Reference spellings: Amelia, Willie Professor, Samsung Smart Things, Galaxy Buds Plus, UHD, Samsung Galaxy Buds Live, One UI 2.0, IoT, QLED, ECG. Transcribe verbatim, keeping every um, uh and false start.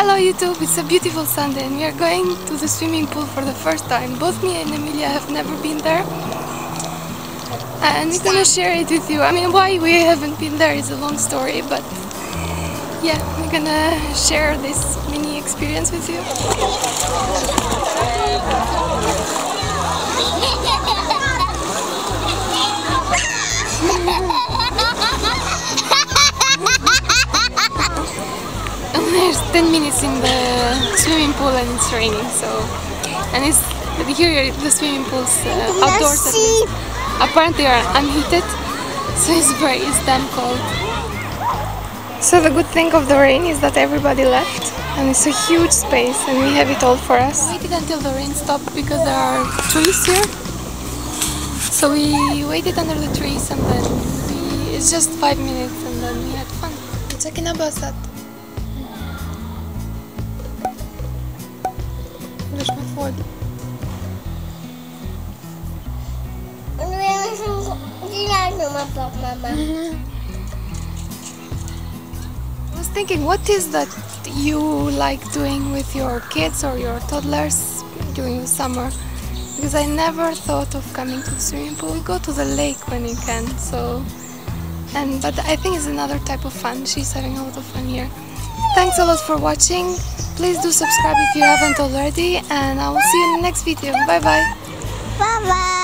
Hello YouTube, it's a beautiful Sunday and we are going to the swimming pool for the first time. Both me and Amelia have never been there. And we're gonna share it with you. I mean, why we haven't been there is a long story, but yeah, we're gonna share this mini experience with you. There's ten minutes in the swimming pool and it's raining, so and it's here the swimming pool's uh, outdoors at least. Apparently are unheated, so it's very it's damn cold. So the good thing of the rain is that everybody left and it's a huge space and we have it all for us. We waited until the rain stopped because there are trees here, so we waited under the trees and then we, it's just five minutes and then we had fun. Checking about that. What? I was thinking, what is that you like doing with your kids or your toddlers during the summer? Because I never thought of coming to the swimming pool. We go to the lake when we can, so and but I think it's another type of fun. She's having a lot of fun here. Thanks a lot for watching. Please do subscribe if you haven't already, and I will see you in the next video. Bye bye. Bye bye.